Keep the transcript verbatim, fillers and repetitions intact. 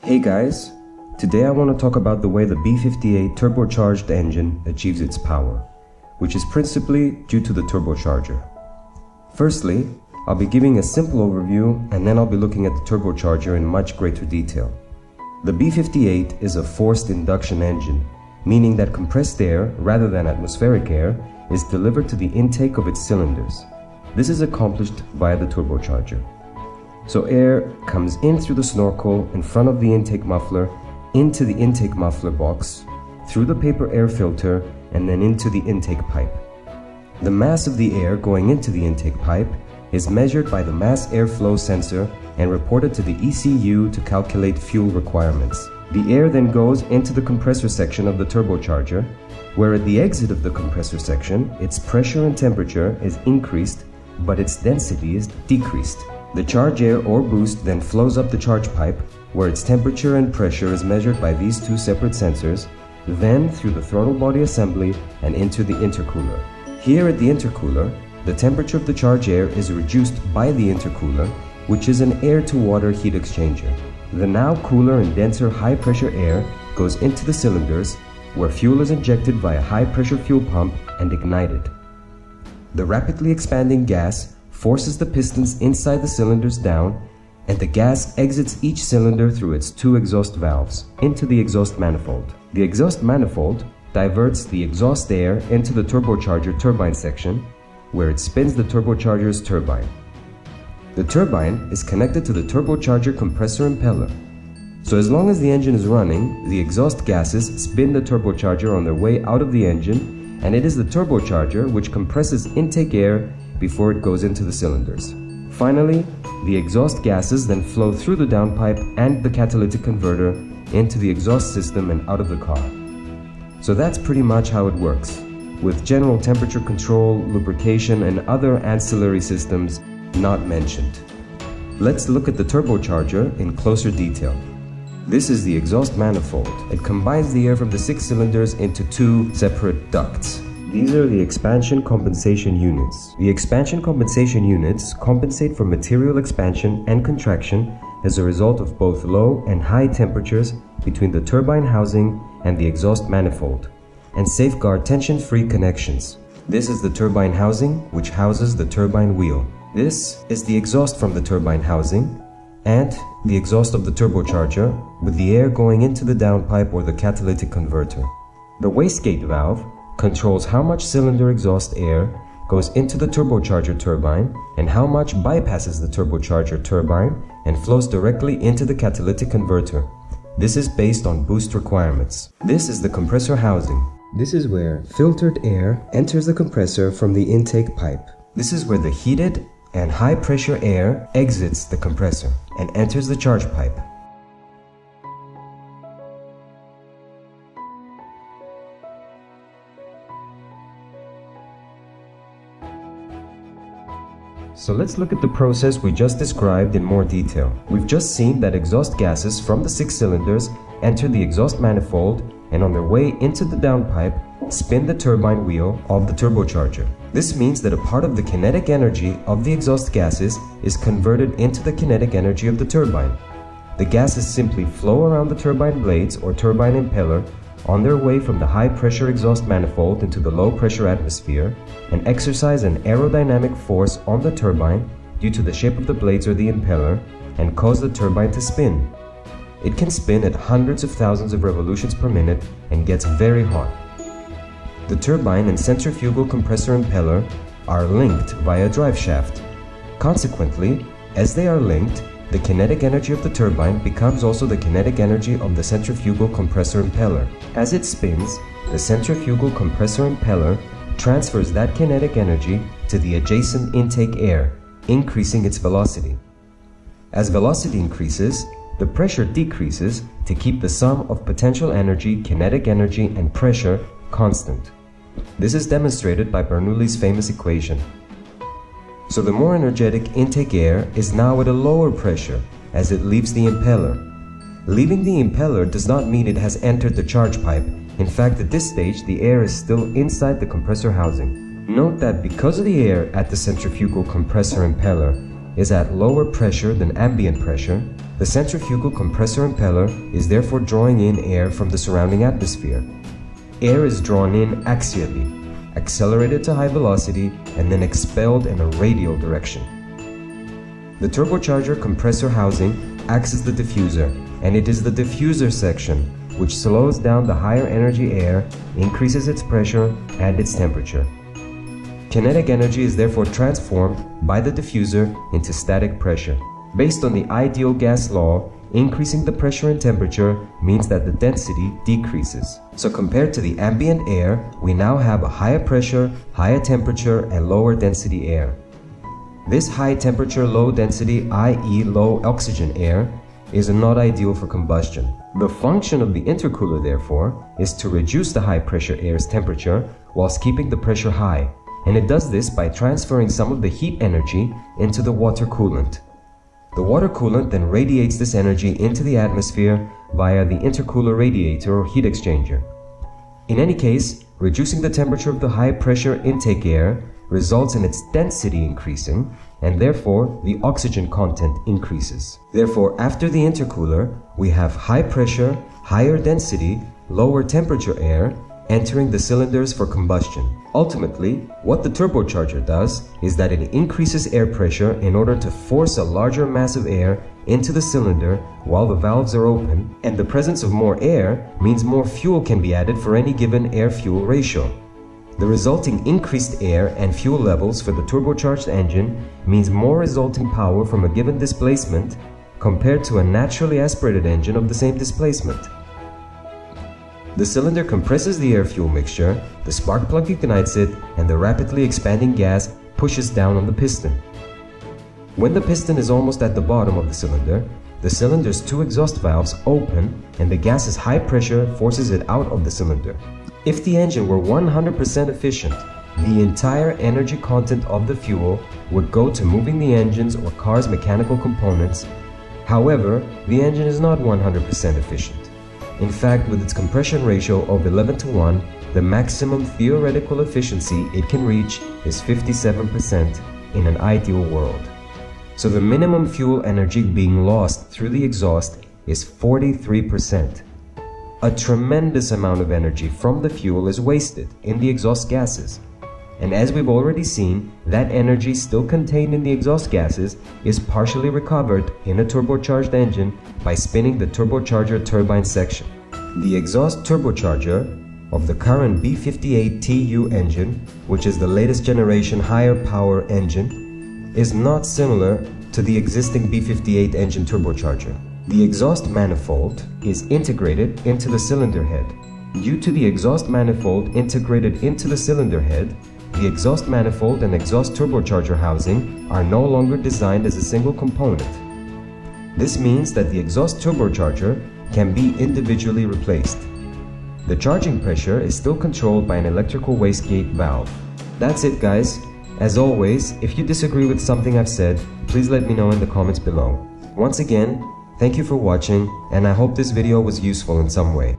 Hey guys, today I want to talk about the way the B fifty-eight turbocharged engine achieves its power, which is principally due to the turbocharger. Firstly, I'll be giving a simple overview and then I'll be looking at the turbocharger in much greater detail. The B fifty-eight is a forced induction engine, meaning that compressed air, rather than atmospheric air, is delivered to the intake of its cylinders. This is accomplished via the turbocharger. So air comes in through the snorkel in front of the intake muffler, into the intake muffler box, through the paper air filter, and then into the intake pipe. The mass of the air going into the intake pipe is measured by the mass airflow sensor and reported to the E C U to calculate fuel requirements. The air then goes into the compressor section of the turbocharger, where at the exit of the compressor section, its pressure and temperature is increased, but its density is decreased. The charge air or boost then flows up the charge pipe, where its temperature and pressure is measured by these two separate sensors, then through the throttle body assembly and into the intercooler. Here at the intercooler, the temperature of the charge air is reduced by the intercooler, which is an air-to-water heat exchanger. The now cooler and denser high-pressure air goes into the cylinders, where fuel is injected via a high-pressure fuel pump and ignited. The rapidly expanding gas forces the pistons inside the cylinders down, and the gas exits each cylinder through its two exhaust valves into the exhaust manifold. The exhaust manifold diverts the exhaust air into the turbocharger turbine section, where it spins the turbocharger's turbine. The turbine is connected to the turbocharger compressor impeller. So as long as the engine is running, the exhaust gases spin the turbocharger on their way out of the engine, and it is the turbocharger which compresses intake air before it goes into the cylinders. Finally, the exhaust gases then flow through the downpipe and the catalytic converter into the exhaust system and out of the car. So that's pretty much how it works, with general temperature control, lubrication, and other ancillary systems not mentioned. Let's look at the turbocharger in closer detail. This is the exhaust manifold. It combines the air from the six cylinders into two separate ducts. These are the expansion compensation units. The expansion compensation units compensate for material expansion and contraction as a result of both low and high temperatures between the turbine housing and the exhaust manifold, and safeguard tension-free connections. This is the turbine housing, which houses the turbine wheel. This is the exhaust from the turbine housing and the exhaust of the turbocharger, with the air going into the downpipe or the catalytic converter. The wastegate valve controls how much cylinder exhaust air goes into the turbocharger turbine and how much bypasses the turbocharger turbine and flows directly into the catalytic converter. This is based on boost requirements. This is the compressor housing. This is where filtered air enters the compressor from the intake pipe. This is where the heated and high pressure air exits the compressor and enters the charge pipe. So let's look at the process we just described in more detail. We've just seen that exhaust gases from the six cylinders enter the exhaust manifold and on their way into the downpipe, spin the turbine wheel of the turbocharger. This means that a part of the kinetic energy of the exhaust gases is converted into the kinetic energy of the turbine. The gases simply flow around the turbine blades or turbine impeller on their way from the high-pressure exhaust manifold into the low-pressure atmosphere and exercise an aerodynamic force on the turbine due to the shape of the blades or the impeller and cause the turbine to spin. It can spin at hundreds of thousands of revolutions per minute and gets very hot. The turbine and centrifugal compressor impeller are linked via a drive shaft. Consequently, as they are linked, the kinetic energy of the turbine becomes also the kinetic energy of the centrifugal compressor impeller. As it spins, the centrifugal compressor impeller transfers that kinetic energy to the adjacent intake air, increasing its velocity. As velocity increases, the pressure decreases to keep the sum of potential energy, kinetic energy, and pressure constant. This is demonstrated by Bernoulli's famous equation. So the more energetic intake air is now at a lower pressure as it leaves the impeller. Leaving the impeller does not mean it has entered the charge pipe. In fact, at this stage, the air is still inside the compressor housing. Note that because the air at the centrifugal compressor impeller is at lower pressure than ambient pressure, the centrifugal compressor impeller is therefore drawing in air from the surrounding atmosphere. Air is drawn in axially, accelerated to high velocity, and then expelled in a radial direction. The turbocharger compressor housing acts as the diffuser, and it is the diffuser section which slows down the higher energy air, increases its pressure and its temperature. Kinetic energy is therefore transformed by the diffuser into static pressure. Based on the ideal gas law, increasing the pressure and temperature means that the density decreases. So compared to the ambient air, we now have a higher pressure, higher temperature and lower density air. This high temperature, low density, that is low oxygen air, is not ideal for combustion. The function of the intercooler, therefore, is to reduce the high pressure air's temperature whilst keeping the pressure high, and it does this by transferring some of the heat energy into the water coolant. The water coolant then radiates this energy into the atmosphere via the intercooler radiator or heat exchanger. In any case, reducing the temperature of the high pressure intake air results in its density increasing, and therefore the oxygen content increases. Therefore, after the intercooler, we have high pressure, higher density, lower temperature air entering the cylinders for combustion. Ultimately, what the turbocharger does is that it increases air pressure in order to force a larger mass of air into the cylinder while the valves are open, and the presence of more air means more fuel can be added for any given air-fuel ratio. The resulting increased air and fuel levels for the turbocharged engine means more resulting power from a given displacement compared to a naturally aspirated engine of the same displacement. The cylinder compresses the air-fuel mixture, the spark plug ignites it, and the rapidly expanding gas pushes down on the piston. When the piston is almost at the bottom of the cylinder, the cylinder's two exhaust valves open and the gas's high pressure forces it out of the cylinder. If the engine were one hundred percent efficient, the entire energy content of the fuel would go to moving the engine's or car's mechanical components. However, the engine is not one hundred percent efficient. In fact, with its compression ratio of eleven to one, the maximum theoretical efficiency it can reach is fifty-seven percent in an ideal world. So the minimum fuel energy being lost through the exhaust is forty-three percent. A tremendous amount of energy from the fuel is wasted in the exhaust gases, and as we've already seen, that energy still contained in the exhaust gases is partially recovered in a turbocharged engine by spinning the turbocharger turbine section. The exhaust turbocharger of the current B fifty-eight T U engine, which is the latest generation higher power engine, is not similar to the existing B fifty-eight engine turbocharger. The exhaust manifold is integrated into the cylinder head. Due to the exhaust manifold integrated into the cylinder head, the exhaust manifold and exhaust turbocharger housing are no longer designed as a single component. This means that the exhaust turbocharger can be individually replaced. The charging pressure is still controlled by an electrical wastegate valve. That's it, guys. As always, if you disagree with something I've said, please let me know in the comments below. Once again, thank you for watching, and I hope this video was useful in some way.